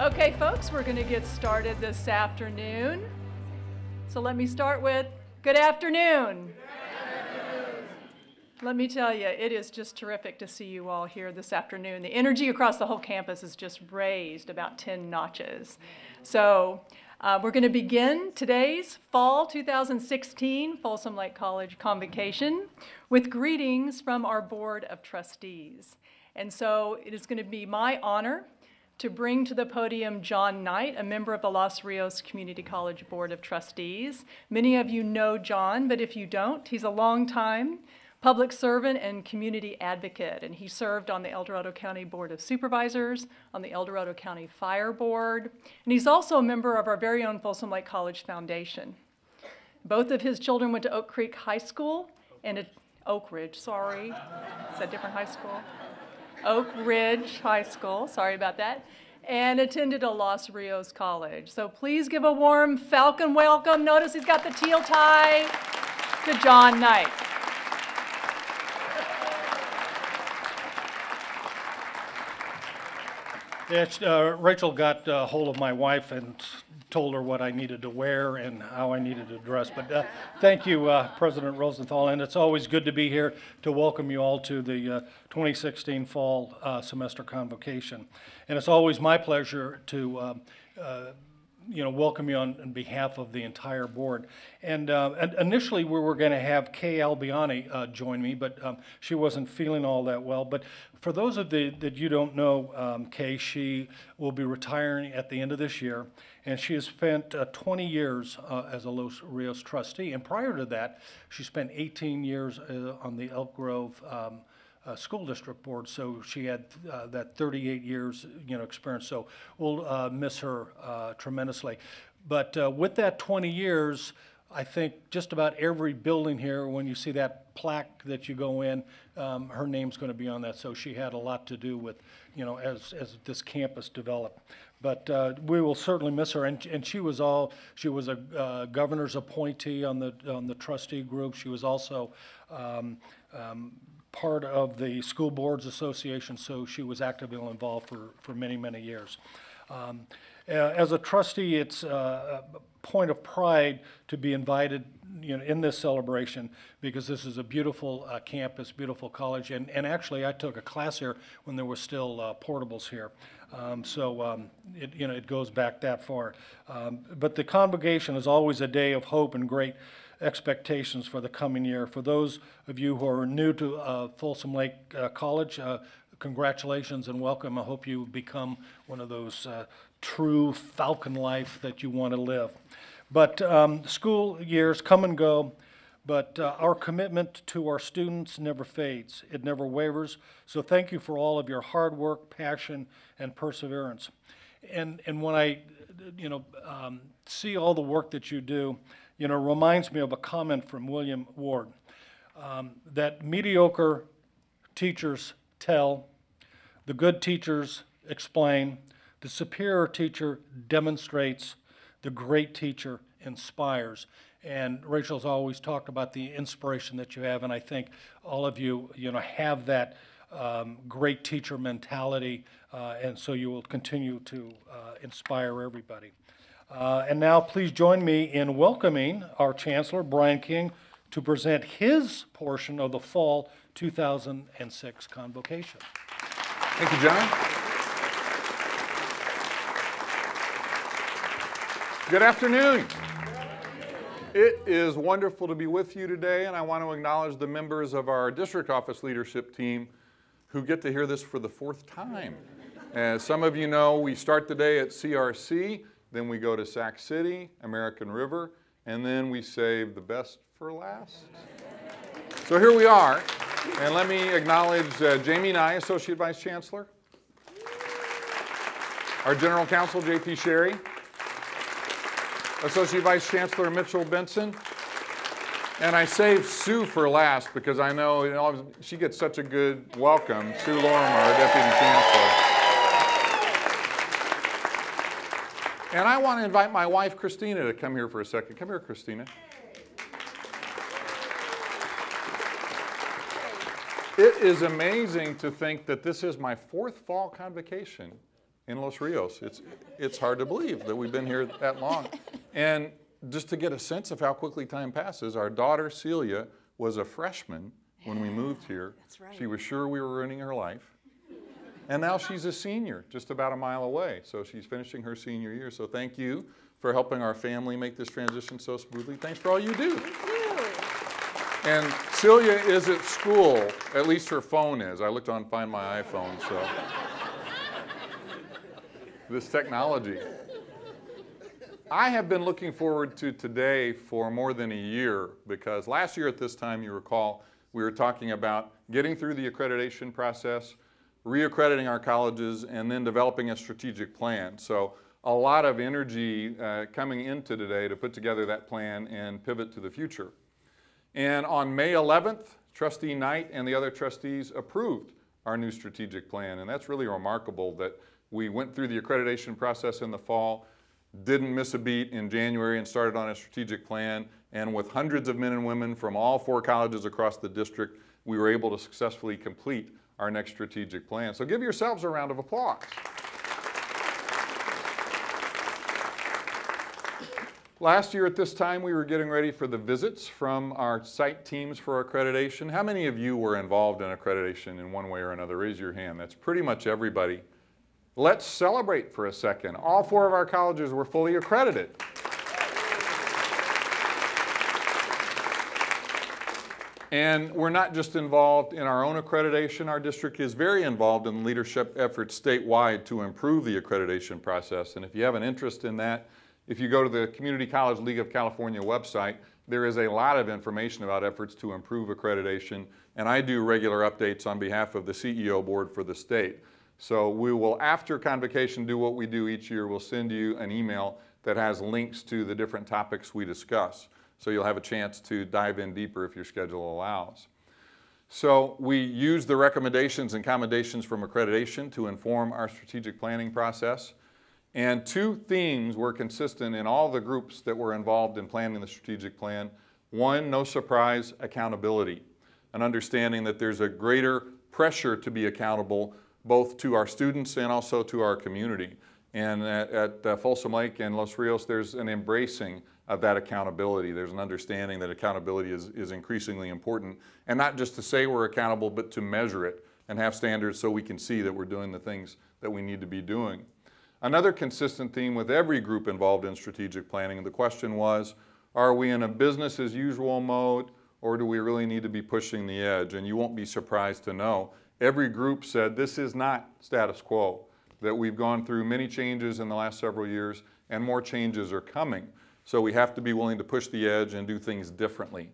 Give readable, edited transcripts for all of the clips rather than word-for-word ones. Okay, folks, we're going to get started this afternoon. So let me start with good afternoon. Let me tell you, it is just terrific to see you all here this afternoon. The energy across the whole campus is just raised about 10 notches. So we're going to begin today's Fall 2016 Folsom Lake College Convocation with greetings from our Board of Trustees. And so it is going to be my honor to bring to the podium John Knight, a member of the Los Rios Community College Board of Trustees. Many of you know John, but if you don't, he's a long-time public servant and community advocate, and he served on the El Dorado County Board of Supervisors, on the El Dorado County Fire Board, and he's also a member of our very own Folsom Lake College Foundation. Both of his children went to Oak Creek High School and Oak Ridge, sorry, it's a different high school. Oak Ridge High School, sorry about that, and attended a Los Rios college. So please give a warm Falcon welcome. Notice he's got the teal tie to John Knight. Yes, Rachel got a hold of my wife and told her what I needed to wear and how I needed to dress. But thank you, President Rosenthal, and it's always good to be here to welcome you all to the 2016 fall semester convocation. And it's always my pleasure to welcome you on behalf of the entire board. And initially we were going to have Kay Albiani join me, but she wasn't feeling all that well. But for those of you that you don't know, Kay, she will be retiring at the end of this year, and she has spent 20 years as a Los Rios trustee. And prior to that, she spent 18 years on the Elk Grove school district board, so she had that 38 years, experience. So we'll miss her tremendously. But with that 20 years, I think just about every building here, when you see that plaque that you go in, her name's going to be on that. So she had a lot to do with, as this campus developed. But we will certainly miss her, and she was a governor's appointee on the trustee group. She was also part of the School Boards Association, so she was actively involved for many, many years. As a trustee, it's a point of pride to be invited in this celebration, because this is a beautiful campus, beautiful college, and actually I took a class here when there were still portables here. It goes back that far. But the convocation is always a day of hope and great expectations for the coming year. For those of you who are new to Folsom Lake College, congratulations and welcome. I hope you become one of those true Falcon life that you want to live. But school years come and go, but our commitment to our students never fades. It never wavers. So thank you for all of your hard work, passion, and perseverance. And when I see all the work that you do, reminds me of a comment from William Ward, that mediocre teachers tell, the good teachers explain, the superior teacher demonstrates, the great teacher inspires. And Rachel's always talked about the inspiration that you have, and I think all of you, have that great teacher mentality, and so you will continue to inspire everybody. And now please join me in welcoming our Chancellor, Brian King, to present his portion of the Fall 2006 Convocation. Thank you, John. Good afternoon. It is wonderful to be with you today, and I want to acknowledge the members of our district office leadership team who get to hear this for the fourth time. As some of you know, we start the day at CRC. Then we go to Sac City, American River, and then we save the best for last. So here we are, and let me acknowledge Jamie Nye, Associate Vice Chancellor, our General Counsel, J.P. Sherry, Associate Vice Chancellor Mitchell Benson, and I saved Sue for last because I know she gets such a good welcome, Sue Lorimer, our Deputy Chancellor. And I want to invite my wife, Christina, to come here for a second. Come here, Christina. It is amazing to think that this is my fourth fall convocation, in Los Rios. It's hard to believe that we've been here that long. And just to get a sense of how quickly time passes, our daughter Celia was a freshman when we moved here. That's right. She was sure we were ruining her life. And now she's a senior, just about a mile away. So she's finishing her senior year. So thank you for helping our family make this transition so smoothly. Thanks for all you do. Thank you. And Celia is at school, at least her phone is. I looked on Find My iPhone, so. This technology. I have been looking forward to today for more than a year, because last year at this time, you recall, we were talking about getting through the accreditation process, reaccrediting our colleges, and then developing a strategic plan. So a lot of energy coming into today to put together that plan and pivot to the future. And on May 11th, Trustee Knight and the other trustees approved our new strategic plan. And that's really remarkable that we went through the accreditation process in the fall, didn't miss a beat in January, and started on a strategic plan. And with hundreds of men and women from all four colleges across the district, we were able to successfully complete our next strategic plan. So give yourselves a round of applause. Last year at this time, we were getting ready for the visits from our site teams for accreditation. How many of you were involved in accreditation in one way or another? Raise your hand. That's pretty much everybody. Let's celebrate for a second. All four of our colleges were fully accredited. And we're not just involved in our own accreditation. Our district is very involved in leadership efforts statewide to improve the accreditation process. And if you have an interest in that, if you go to the Community College League of California website, there is a lot of information about efforts to improve accreditation, and I do regular updates on behalf of the CEO board for the state. So we will, after convocation, do what we do each year. We'll send you an email that has links to the different topics we discuss. So you'll have a chance to dive in deeper if your schedule allows. So we use the recommendations and commendations from accreditation to inform our strategic planning process. And two themes were consistent in all the groups that were involved in planning the strategic plan. One, no surprise, accountability. An understanding that there's a greater pressure to be accountable both to our students and also to our community. And at Folsom Lake and Los Rios, there's an embracing of that accountability. There's an understanding that accountability is increasingly important. And not just to say we're accountable, but to measure it and have standards so we can see that we're doing the things that we need to be doing. Another consistent theme with every group involved in strategic planning, the question was, are we in a business as usual mode, or do we really need to be pushing the edge? And you won't be surprised to know, every group said this is not status quo, that we've gone through many changes in the last several years, and more changes are coming. So we have to be willing to push the edge and do things differently.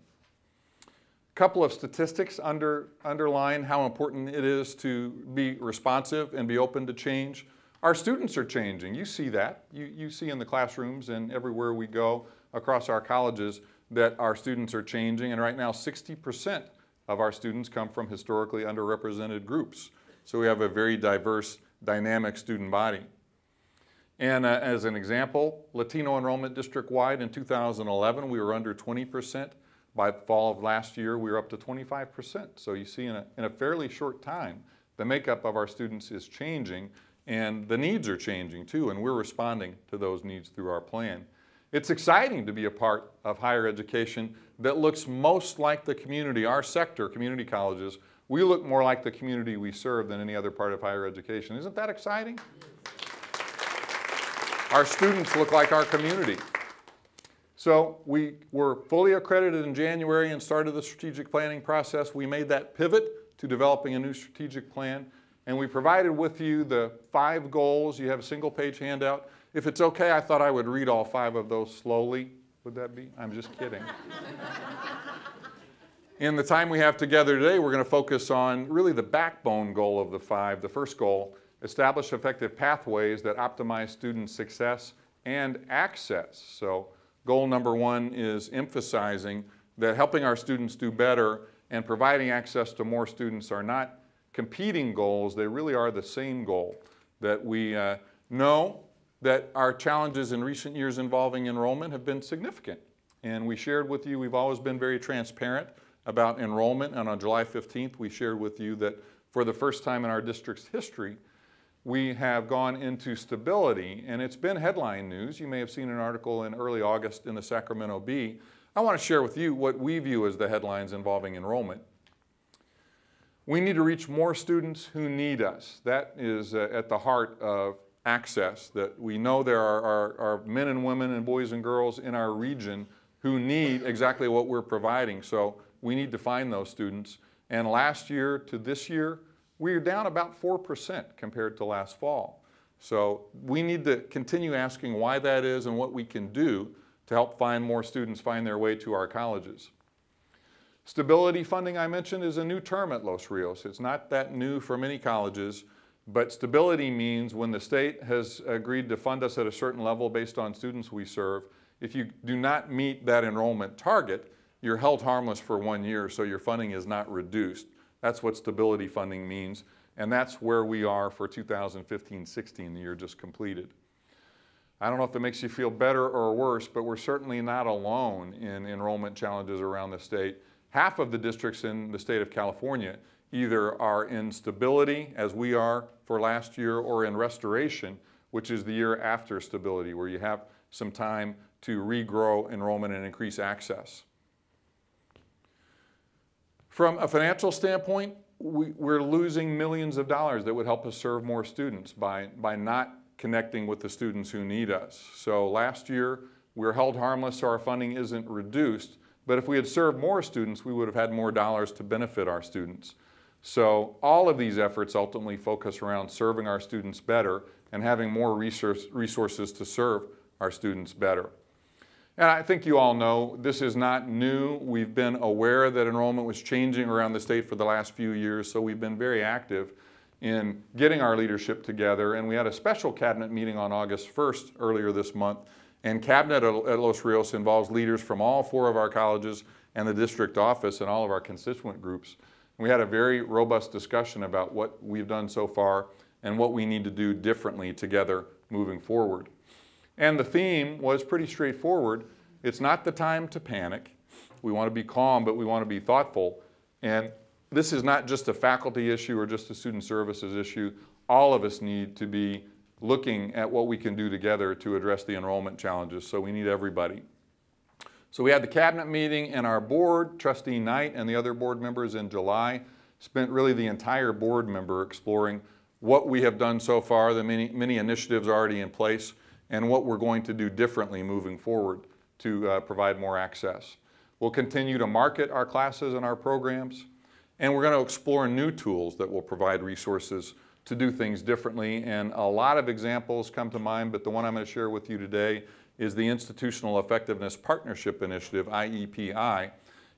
A couple of statistics underline how important it is to be responsive and be open to change. Our students are changing. You see that. You see in the classrooms and everywhere we go across our colleges that our students are changing. And right now, 60% of our students come from historically underrepresented groups. So we have a very diverse, dynamic student body. And as an example, Latino enrollment district-wide in 2011, we were under 20%. By the fall of last year, we were up to 25%. So you see in a fairly short time, the makeup of our students is changing. And the needs are changing too, and we're responding to those needs through our plan. It's exciting to be a part of higher education that looks most like the community, our sector, community colleges. We look more like the community we serve than any other part of higher education. Isn't that exciting? Our students look like our community. So we were fully accredited in January and started the strategic planning process. We made that pivot to developing a new strategic plan. And we provided with you the 5 goals. You have a single-page handout. If it's okay, I thought I would read all 5 of those slowly. Would that be? I'm just kidding. In the time we have together today, we're going to focus on really the backbone goal of the 5. The first goal, establish effective pathways that optimize student success and access. So goal number 1 is emphasizing that helping our students do better and providing access to more students are not competing goals, they really are the same goal. That we know that our challenges in recent years involving enrollment have been significant. And we shared with you, we've always been very transparent about enrollment, and on July 15th, we shared with you that for the first time in our district's history, we have gone into stability, and it's been headline news. You may have seen an article in early August in the Sacramento Bee. I want to share with you what we view as the headlines involving enrollment. We need to reach more students who need us. That is at the heart of access, that we know there are men and women and boys and girls in our region who need exactly what we're providing. So we need to find those students. And last year to this year, we're down about 4% compared to last fall. So we need to continue asking why that is and what we can do to help find more students find their way to our colleges. Stability funding, I mentioned, is a new term at Los Rios. It's not that new for many colleges, but stability means when the state has agreed to fund us at a certain level based on students we serve, if you do not meet that enrollment target, you're held harmless for 1 year, so your funding is not reduced. That's what stability funding means, and that's where we are for 2015-16, the year just completed. I don't know if it makes you feel better or worse, but we're certainly not alone in enrollment challenges around the state. Half of the districts in the state of California either are in stability, as we are for last year, or in restoration, which is the year after stability, where you have some time to regrow enrollment and increase access. From a financial standpoint, we're losing millions of dollars that would help us serve more students by not connecting with the students who need us. So last year, we were held harmless, so our funding isn't reduced. But if we had served more students, we would have had more dollars to benefit our students. So all of these efforts ultimately focus around serving our students better and having more resources to serve our students better. And I think you all know this is not new. We've been aware that enrollment was changing around the state for the last few years, so we've been very active in getting our leadership together. And we had a special cabinet meeting on August 1st earlier this month. And cabinet at Los Rios involves leaders from all four of our colleges and the district office and all of our constituent groups. We had a very robust discussion about what we've done so far and what we need to do differently together moving forward. And the theme was pretty straightforward. It's not the time to panic. We want to be calm, but we want to be thoughtful. And this is not just a faculty issue or just a student services issue. All of us need to be looking at what we can do together to address the enrollment challenges. So we need everybody. So we had the cabinet meeting, and our board, Trustee Knight and the other board members in July, spent really the entire board member exploring what we have done so far, the many initiatives already in place, and what we're going to do differently moving forward to provide more access. We'll continue to market our classes and our programs, and we're going to explore new tools that will provide resources to do things differently. And a lot of examples come to mind, but the one I'm going to share with you today is the Institutional Effectiveness Partnership Initiative, IEPI.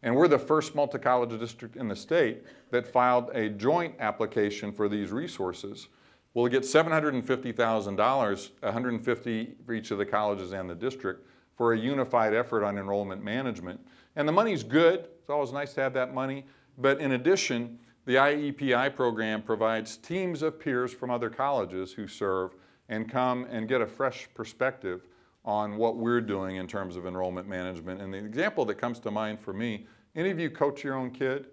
And we're the first multi-college district in the state that filed a joint application for these resources. We'll get $750,000, $150,000 for each of the colleges and the district, for a unified effort on enrollment management. And the money's good. It's always nice to have that money. But in addition, the IEPI program provides teams of peers from other colleges who serve and come and get a fresh perspective on what we're doing in terms of enrollment management. And the example that comes to mind for me, any of you coach your own kid?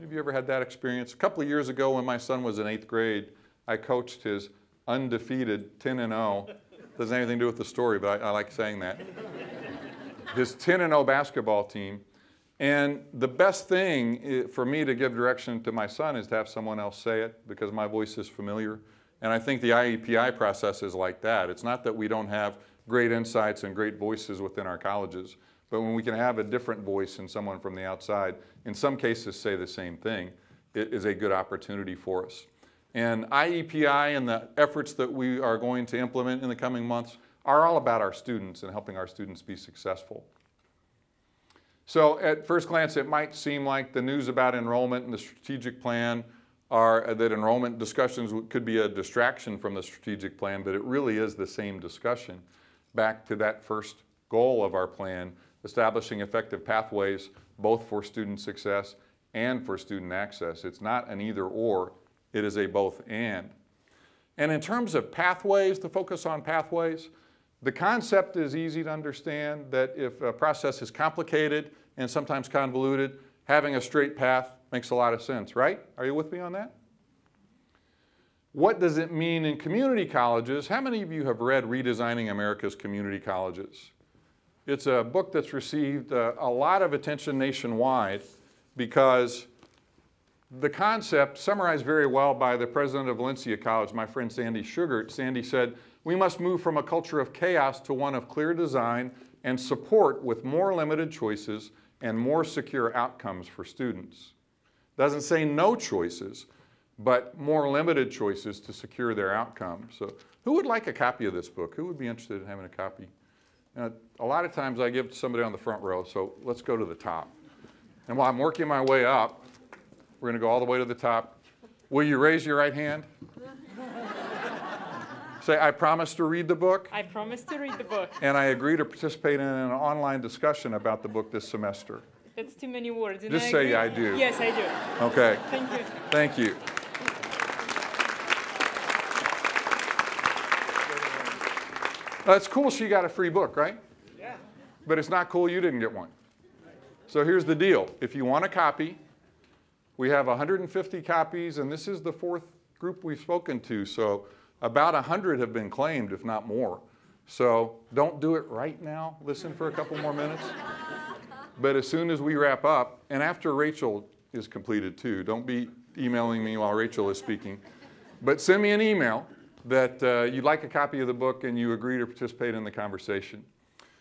Have you ever had that experience? A couple of years ago when my son was in 8th grade, I coached his undefeated 10-0. Doesn't have anything to do with the story, but I like saying that. His 10-0 basketball team. And the best thing for me to give direction to my son is to have someone else say it, because my voice is familiar. And I think the IEPI process is like that. It's not that we don't have great insights and great voices within our colleges, but when we can have a different voice and someone from the outside, in some cases say the same thing, it is a good opportunity for us. And IEPI and the efforts that we are going to implement in the coming months are all about our students and helping our students be successful. So at first glance, it might seem like the news about enrollment and the strategic plan are that enrollment discussions could be a distraction from the strategic plan, but it really is the same discussion. Back to that first goal of our plan, establishing effective pathways both for student success and for student access. It's not an either or, it is a both and. And in terms of pathways, the focus on pathways, the concept is easy to understand that if a process is complicated and sometimes convoluted, having a straight path makes a lot of sense, right? Are you with me on that? What does it mean in community colleges? How many of you have read Redesigning America's Community Colleges? It's a book that's received a lot of attention nationwide because the concept, summarized very well by the president of Valencia College, my friend Sandy Sugar. Sandy said, "We must move from a culture of chaos to one of clear design and support with more limited choices and more secure outcomes for students." Doesn't say no choices, but more limited choices to secure their outcome. So who would like a copy of this book? Who would be interested in having a copy? A lot of times I give it to somebody on the front row, so let's go to the top. And while I'm working my way up, we're going to go all the way to the top. Will you raise your right hand? Say, I promise to read the book. I promise to read the book. And I agree to participate in an online discussion about the book this semester. That's too many words. And just say I do. Yes, I do. Okay. Thank you. Thank you. That's cool she got a free book, right? Yeah. But it's not cool you didn't get one. So here's the deal. If you want a copy, we have 150 copies, and this is the fourth group we've spoken to. So about 100 have been claimed, if not more. So don't do it right now. Listen for a couple more minutes. But as soon as we wrap up, and after Rachel is completed too, don't be emailing me while Rachel is speaking, but send me an email that you'd like a copy of the book and you agree to participate in the conversation.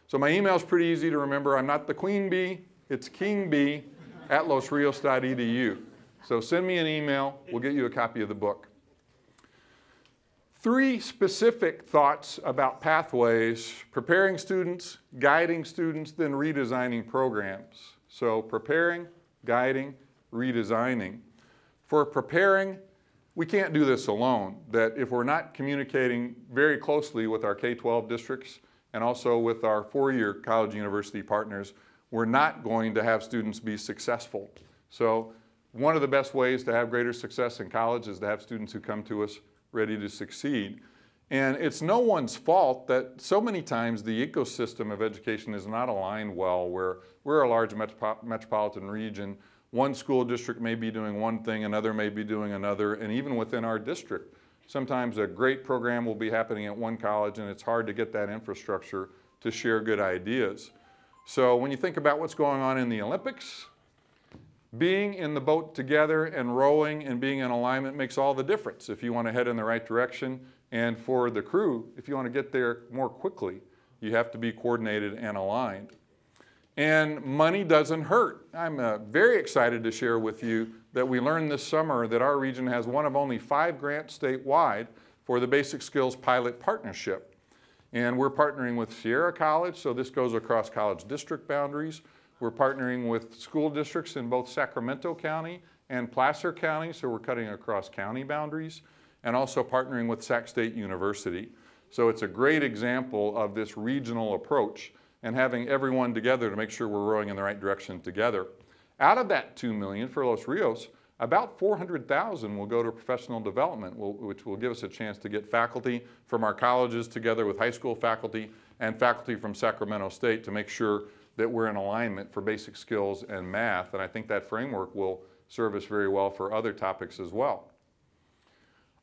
So my email's pretty easy to remember. I'm not the queen bee, it's kingbee@losrios.edu. So send me an email, we'll get you a copy of the book. Three specific thoughts about pathways: preparing students, guiding students, then redesigning programs. So preparing, guiding, redesigning. For preparing, we can't do this alone. That if we're not communicating very closely with our K-12 districts and also with our four-year college university partners, we're not going to have students be successful. So one of the best ways to have greater success in college is to have students who come to us ready to succeed. And it's no one's fault that so many times the ecosystem of education is not aligned well, where we're a large metropolitan region. One school district may be doing one thing, another may be doing another, and even within our district, sometimes a great program will be happening at one college and it's hard to get that infrastructure to share good ideas. So when you think about what's going on in the Olympics, being in the boat together and rowing and being in alignment makes all the difference if you want to head in the right direction. And for the crew, if you want to get there more quickly, you have to be coordinated and aligned. And money doesn't hurt. I'm very excited to share with you that we learned this summer that our region has one of only 5 grants statewide for the Basic Skills Pilot Partnership. And we're partnering with Sierra College, so this goes across college district boundaries. We're partnering with school districts in both Sacramento County and Placer County, so we're cutting across county boundaries, and also partnering with Sac State University. So it's a great example of this regional approach and having everyone together to make sure we're rowing in the right direction together. Out of that $2 million for Los Rios, about $400,000 will go to professional development, which will give us a chance to get faculty from our colleges together with high school faculty and faculty from Sacramento State to make sure that we're in alignment for basic skills and math, and I think that framework will serve us very well for other topics as well.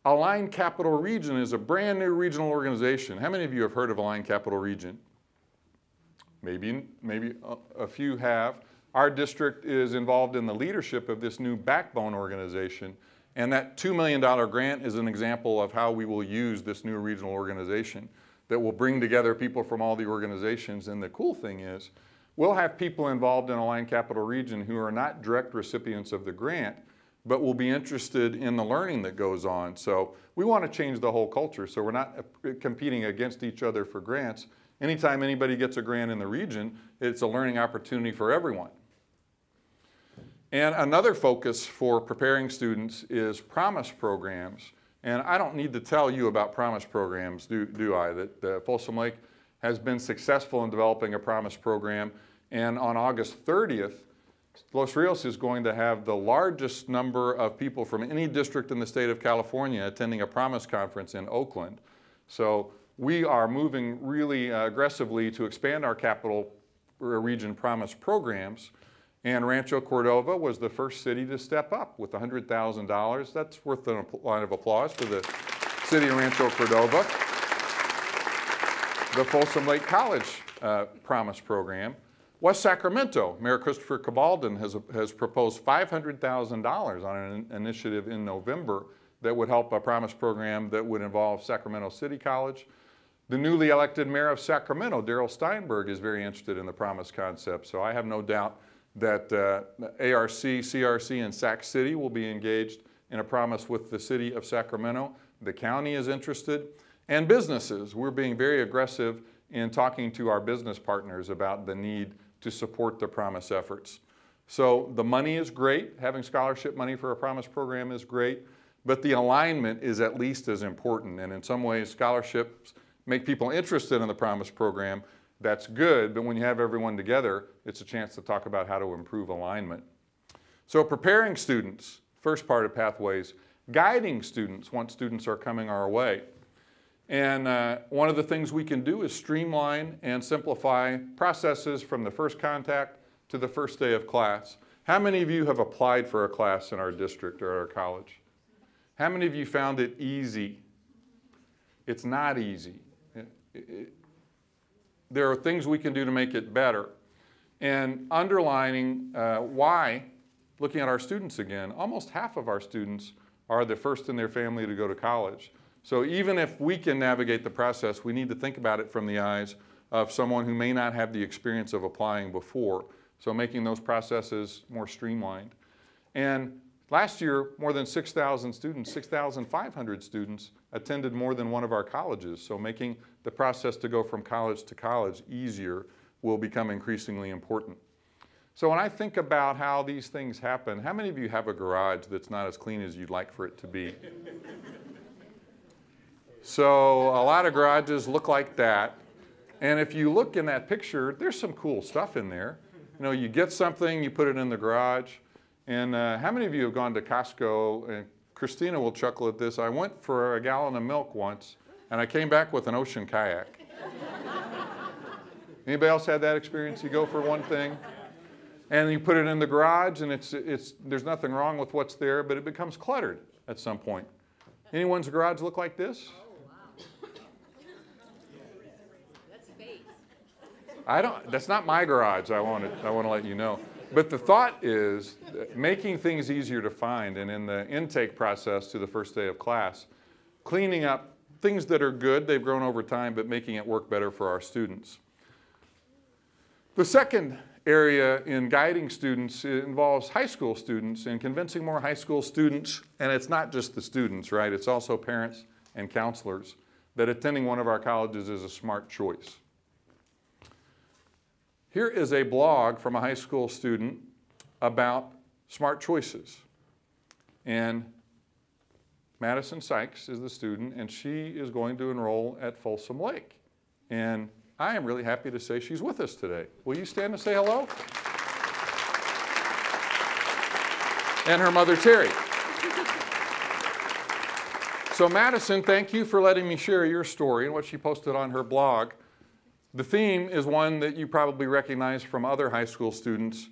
Aligned Capital Region is a brand new regional organization. How many of you have heard of Aligned Capital Region? Maybe a few have. Our district is involved in the leadership of this new backbone organization, and that $2 million grant is an example of how we will use this new regional organization that will bring together people from all the organizations. And the cool thing is, we'll have people involved in Aligned Capital Region who are not direct recipients of the grant, but will be interested in the learning that goes on. So we want to change the whole culture, so we're not competing against each other for grants. Anytime anybody gets a grant in the region, it's a learning opportunity for everyone. And another focus for preparing students is promise programs. And I don't need to tell you about promise programs, do I? That Folsom Lake has been successful in developing a promise program, and on August 30th, Los Rios is going to have the largest number of people from any district in the state of California attending a promise conference in Oakland. So we are moving really aggressively to expand our capital region promise programs, And Rancho Cordova was the first city to step up with $100,000. That's worth a line of applause for the city of Rancho Cordova. The Folsom Lake College Promise Program. West Sacramento, Mayor Christopher Cabaldon has proposed $500,000 on an initiative in November that would help a promise program that would involve Sacramento City College. The newly elected mayor of Sacramento, Darrell Steinberg, is very interested in the promise concept, so I have no doubt that ARC, CRC, and Sac City will be engaged in a promise with the city of Sacramento. The county is interested, and businesses. We're being very aggressive in talking to our business partners about the need to support the promise efforts. So the money is great. Having scholarship money for a promise program is great, but the alignment is at least as important. And in some ways, scholarships make people interested in the promise program. That's good, but when you have everyone together, it's a chance to talk about how to improve alignment. So preparing students, first part of Pathways, guiding students once students are coming our way. And one of the things we can do is streamline and simplify processes from the first contact to the first day of class. How many of you have applied for a class in our district or our college? How many of you found it easy? It's not easy. There are things we can do to make it better. And underlining why, looking at our students again, almost half of our students are the first in their family to go to college. So even if we can navigate the process, we need to think about it from the eyes of someone who may not have the experience of applying before. So making those processes more streamlined. And last year, more than 6,000 students, 6,500 students attended more than one of our colleges. So making the process to go from college to college easier will become increasingly important. So when I think about how these things happen, how many of you have a garage that's not as clean as you'd like for it to be? So a lot of garages look like that. And if you look in that picture, there's some cool stuff in there. You know, you get something, you put it in the garage. And how many of you have gone to Costco? And Christina will chuckle at this. I went for a gallon of milk once, and I came back with an ocean kayak. Anybody else had that experience? You go for one thing, and you put it in the garage, and there's nothing wrong with what's there, but it becomes cluttered at some point. Anyone's garage look like this? Oh, wow. That's fake. That's not my garage, I want to let you know. But the thought is making things easier to find, and in the intake process to the first day of class, cleaning up things that are good, they've grown over time, but making it work better for our students. The second area in guiding students involves high school students and convincing more high school students, and it's not just the students, right? It's also parents and counselors that attending one of our colleges is a smart choice. Here is a blog from a high school student about smart choices. And Madison Sykes is the student, and she is going to enroll at Folsom Lake. And I am really happy to say she's with us today. Will you stand and say hello? And her mother, Terry. So Madison, thank you for letting me share your story and what she posted on her blog. The theme is one that you probably recognize from other high school students.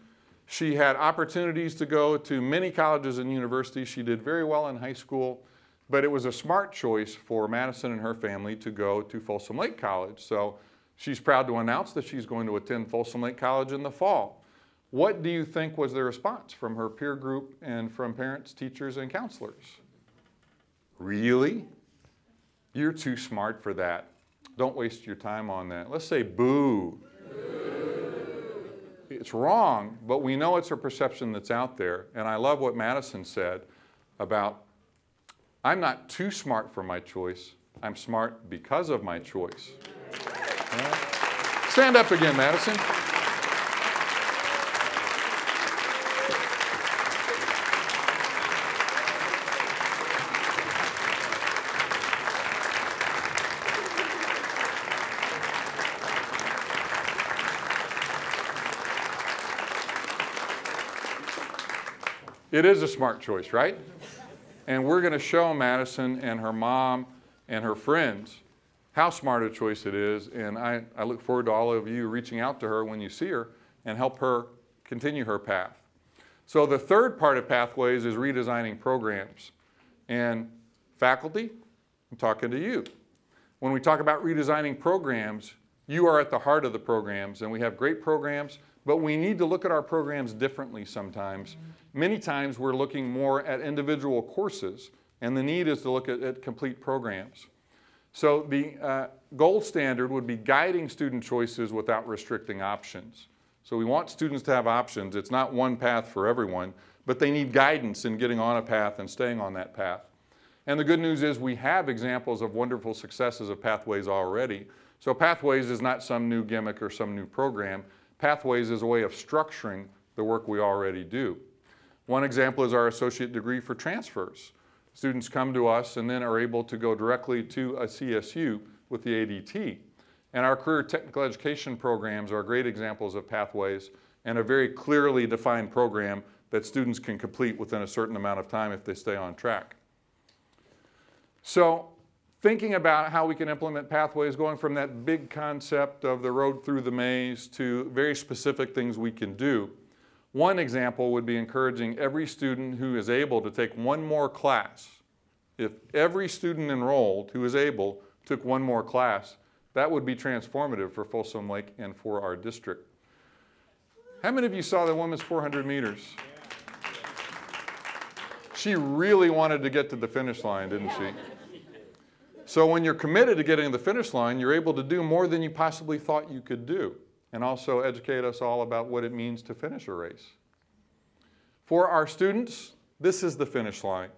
She had opportunities to go to many colleges and universities. She did very well in high school, but it was a smart choice for Madison and her family to go to Folsom Lake College. So she's proud to announce that she's going to attend Folsom Lake College in the fall. What do you think was the response from her peer group and from parents, teachers, and counselors? Really? You're too smart for that. Don't waste your time on that. Let's say boo. Boo. It's wrong, but we know it's a perception that's out there. And I love what Madison said about, I'm not too smart for my choice. I'm smart because of my choice. Yeah. Stand up again, Madison. It is a smart choice, right? And we're going to show Madison and her mom and her friends how smart a choice it is. And I look forward to all of you reaching out to her when you see her and help her continue her path. So the third part of Pathways is redesigning programs. And faculty, I'm talking to you. When we talk about redesigning programs, you are at the heart of the programs, and we have great programs, but we need to look at our programs differently sometimes. Many times we're looking more at individual courses, and the need is to look at complete programs. So the gold standard would be guiding student choices without restricting options. So we want students to have options. It's not one path for everyone, but they need guidance in getting on a path and staying on that path. And the good news is we have examples of wonderful successes of Pathways already. So Pathways is not some new gimmick or some new program. Pathways is a way of structuring the work we already do. One example is our associate degree for transfers. Students come to us and then are able to go directly to a CSU with the ADT. And our career technical education programs are great examples of Pathways and a very clearly defined program that students can complete within a certain amount of time if they stay on track. So thinking about how we can implement Pathways, going from that big concept of the road through the maze to very specific things we can do. One example would be encouraging every student who is able to take one more class. If every student enrolled who is able took one more class, that would be transformative for Folsom Lake and for our district. How many of you saw the women's 400 meters? She really wanted to get to the finish line, didn't she? So when you're committed to getting to the finish line, you're able to do more than you possibly thought you could do, and also educate us all about what it means to finish a race. For our students, this is the finish line.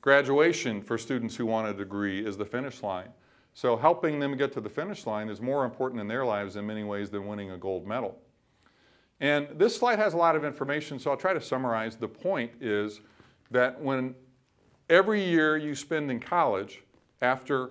Graduation for students who want a degree is the finish line. So helping them get to the finish line is more important in their lives in many ways than winning a gold medal. And this slide has a lot of information, so I'll try to summarize. The point is that when every year you spend in college, after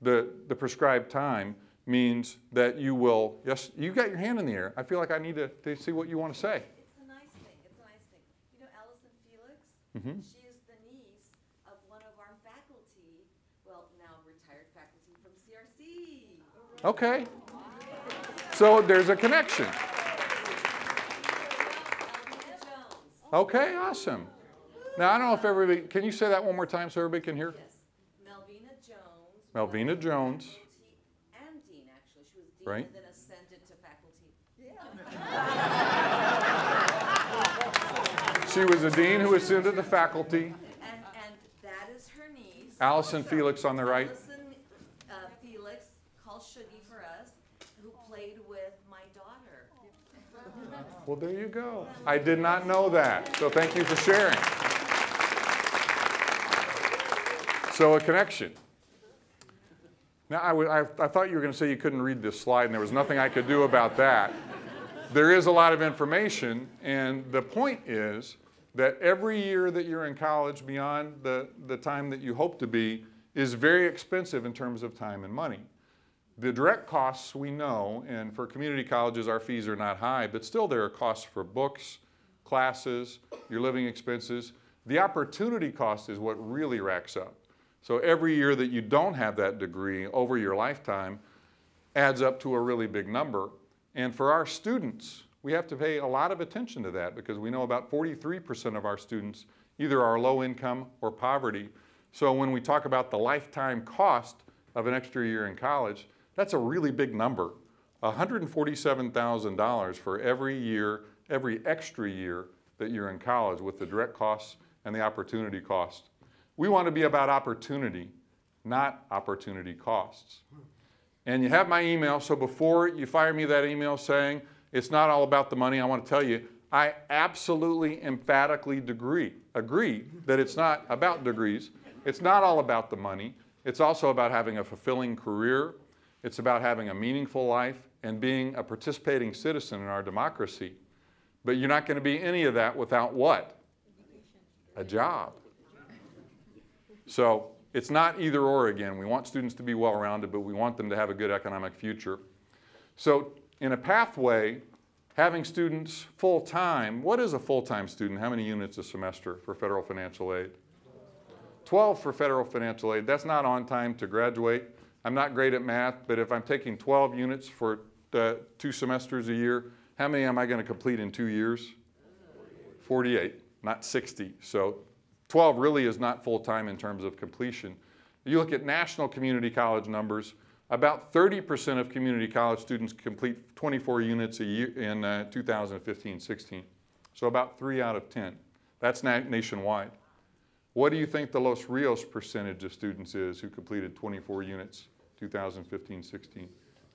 the prescribed time means that you will, yes, you got your hand in the air. I feel like I need to see what you want to say. It's a nice thing, it's a nice thing. You know Allison Felix? Mm-hmm. She is the niece of one of our faculty, well, now retired faculty from CRC. Okay. Wow. So there's a connection. Okay, awesome. Now I don't know if everybody, can you say that one more time so everybody can hear? Yes. Melvina Jones. And Dean, actually. She was Dean, right? And then ascended to faculty. Yeah. She was a Dean who ascended to faculty. And that is her niece. Allison Felix on the right. Allison Felix, called Shuggy for us, who played with my daughter. Well, there you go. I did not know that, so thank you for sharing. So a connection. Now, I thought you were going to say you couldn't read this slide, and there was nothing I could do about that. There is a lot of information, and the point is that every year that you're in college beyond the time that you hope to be is very expensive in terms of time and money. The direct costs we know, and for community colleges our fees are not high, but still there are costs for books, classes, your living expenses. The opportunity cost is what really racks up. So every year that you don't have that degree over your lifetime adds up to a really big number. And for our students, we have to pay a lot of attention to that because we know about 43% of our students either are low income or poverty. So when we talk about the lifetime cost of an extra year in college, that's a really big number. $147,000 for every year, every extra year that you're in college with the direct costs and the opportunity costs. We want to be about opportunity, not opportunity costs. And you have my email, so before you fire me that email saying, it's not all about the money, I want to tell you, I absolutely emphatically agree that it's not about degrees. It's not all about the money. It's also about having a fulfilling career. It's about having a meaningful life and being a participating citizen in our democracy. But you're not going to be any of that without what? A job. So it's not either or again. We want students to be well-rounded, but we want them to have a good economic future. So in a pathway, having students full-time, what is a full-time student? How many units a semester for federal financial aid? 12 for federal financial aid. That's not on time to graduate. I'm not great at math, but if I'm taking 12 units for 2 semesters a year, How many am I going to complete in 2 years? 48, not 60. So 12 really is not full-time in terms of completion. You look at national community college numbers, about 30% of community college students complete 24 units a year in 2015-16. So about 3 out of 10. That's nationwide. What do you think the Los Rios percentage of students is who completed 24 units 2015-16?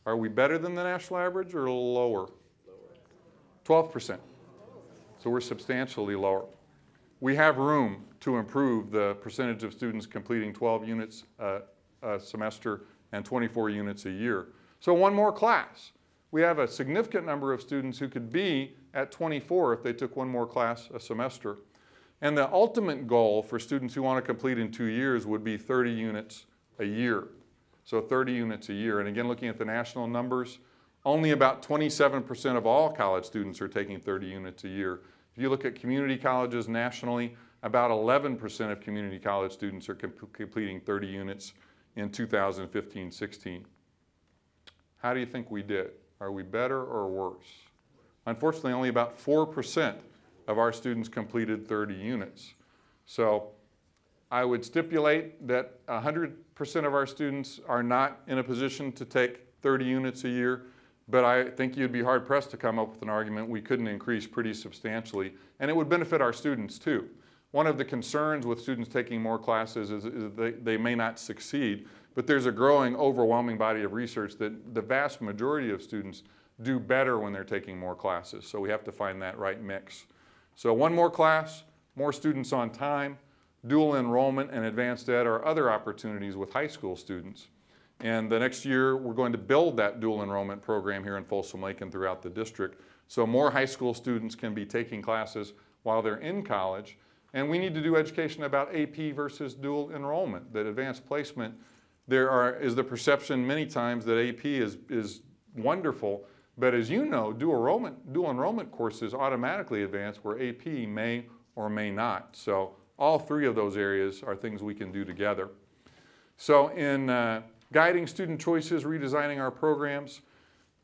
Are we better than the national average or lower? 12%. So we're substantially lower. We have room to improve the percentage of students completing 12 units a semester and 24 units a year. So one more class. We have a significant number of students who could be at 24 if they took one more class a semester. And the ultimate goal for students who want to complete in 2 years would be 30 units a year. So 30 units a year. And again, looking at the national numbers, only about 27% of all college students are taking 30 units a year. If you look at community colleges nationally, about 11% of community college students are completing 30 units in 2015-16. How do you think we did? Are we better or worse? Unfortunately, only about 4% of our students completed 30 units. So I would stipulate that 100% of our students are not in a position to take 30 units a year, but I think you'd be hard-pressed to come up with an argument we couldn't increase pretty substantially, and it would benefit our students too. One of the concerns with students taking more classes is that they may not succeed, but there's a growing, overwhelming body of research that the vast majority of students do better when they're taking more classes, so we have to find that right mix. So one more class, more students on time, dual enrollment and advanced ed are other opportunities with high school students. And the next year, we're going to build that dual enrollment program here in Folsom Lake and throughout the district, so more high school students can be taking classes while they're in college. And we need to do education about AP versus dual enrollment, that advanced placement. There is the perception many times that AP is wonderful, but as you know, dual enrollment courses automatically advance where AP may or may not. So all three of those areas are things we can do together. So in guiding student choices, redesigning our programs,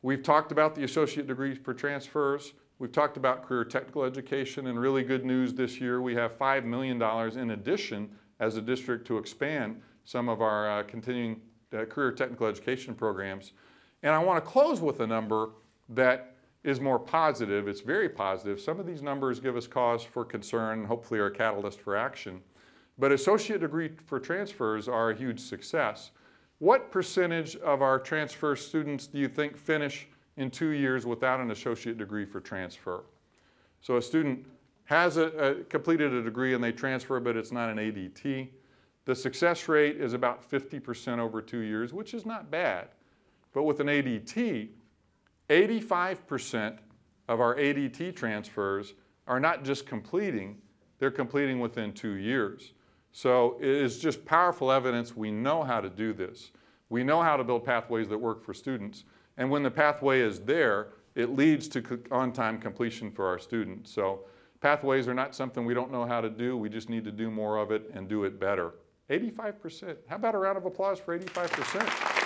we've talked about the associate degrees for transfers. We've talked about career technical education, and really good news this year. We have $5 million in addition as a district to expand some of our continuing career technical education programs. And I want to close with a number that is more positive. It's very positive. Some of these numbers give us cause for concern, hopefully are a catalyst for action. But associate degree for transfers are a huge success. What percentage of our transfer students do you think finish in 2 years without an associate degree for transfer? So a student has completed a degree and they transfer, but it's not an ADT. The success rate is about 50% over 2 years, which is not bad. But with an ADT, 85% of our ADT transfers are not just completing, they're completing within 2 years. So it is just powerful evidence we know how to do this. We know how to build pathways that work for students. And when the pathway is there, it leads to on-time completion for our students. So pathways are not something we don't know how to do. We just need to do more of it and do it better. 85%. How about a round of applause for 85%?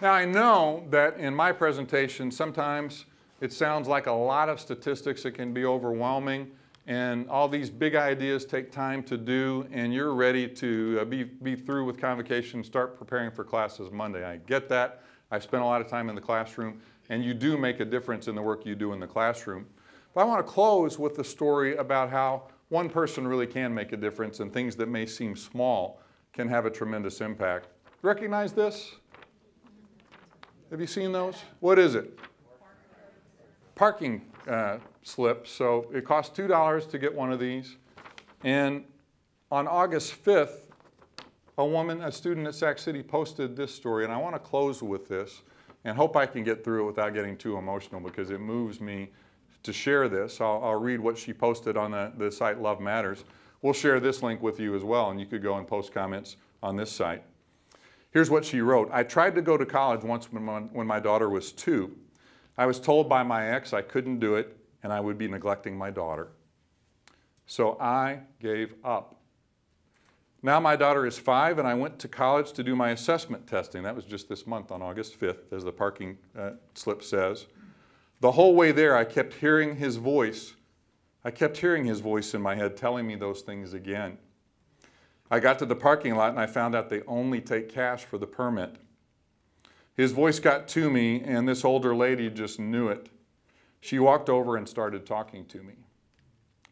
Now, I know that in my presentation, sometimes it sounds like a lot of statistics. It can be overwhelming. And all these big ideas take time to do, and you're ready to be through with convocation, start preparing for classes Monday. I get that. I spent a lot of time in the classroom, and you do make a difference in the work you do in the classroom. But I want to close with a story about how one person really can make a difference, and things that may seem small can have a tremendous impact. Recognize this? Have you seen those? What is it? Parking slip. So it costs $2 to get one of these. And on August 5th, a student at Sac City posted this story, and I want to close with this and hope I can get through it without getting too emotional, because it moves me to share this. I'll read what she posted on the site Love Matters. We'll share this link with you as well, and you could go and post comments on this site. Here's what she wrote. I tried to go to college once when my daughter was 2. I was told by my ex I couldn't do it and I would be neglecting my daughter. So I gave up. Now my daughter is 5 and I went to college to do my assessment testing. That was just this month on August 5th, as the parking slip says. The whole way there I kept hearing his voice. I kept hearing his voice in my head telling me those things again. I got to the parking lot and I found out they only take cash for the permit. His voice got to me and this older lady just knew it. She walked over and started talking to me.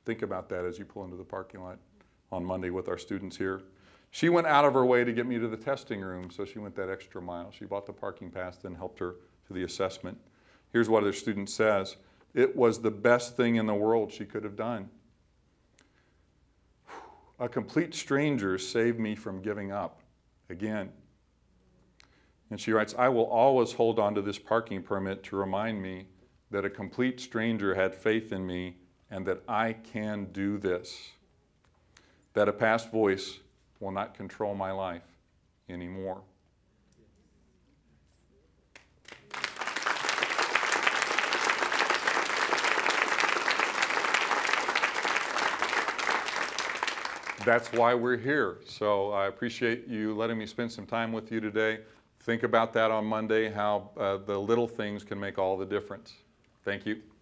Think about that as you pull into the parking lot on Monday with our students here. She went out of her way to get me to the testing room, so she went that extra mile. She bought the parking pass, then helped her to the assessment. Here's what her student says. It was the best thing in the world she could have done. A complete stranger saved me from giving up again. And she writes, I will always hold on to this parking permit to remind me that a complete stranger had faith in me and that I can do this. That a past voice will not control my life anymore. That's why we're here. So I appreciate you letting me spend some time with you today. Think about that on Monday, how the little things can make all the difference. Thank you.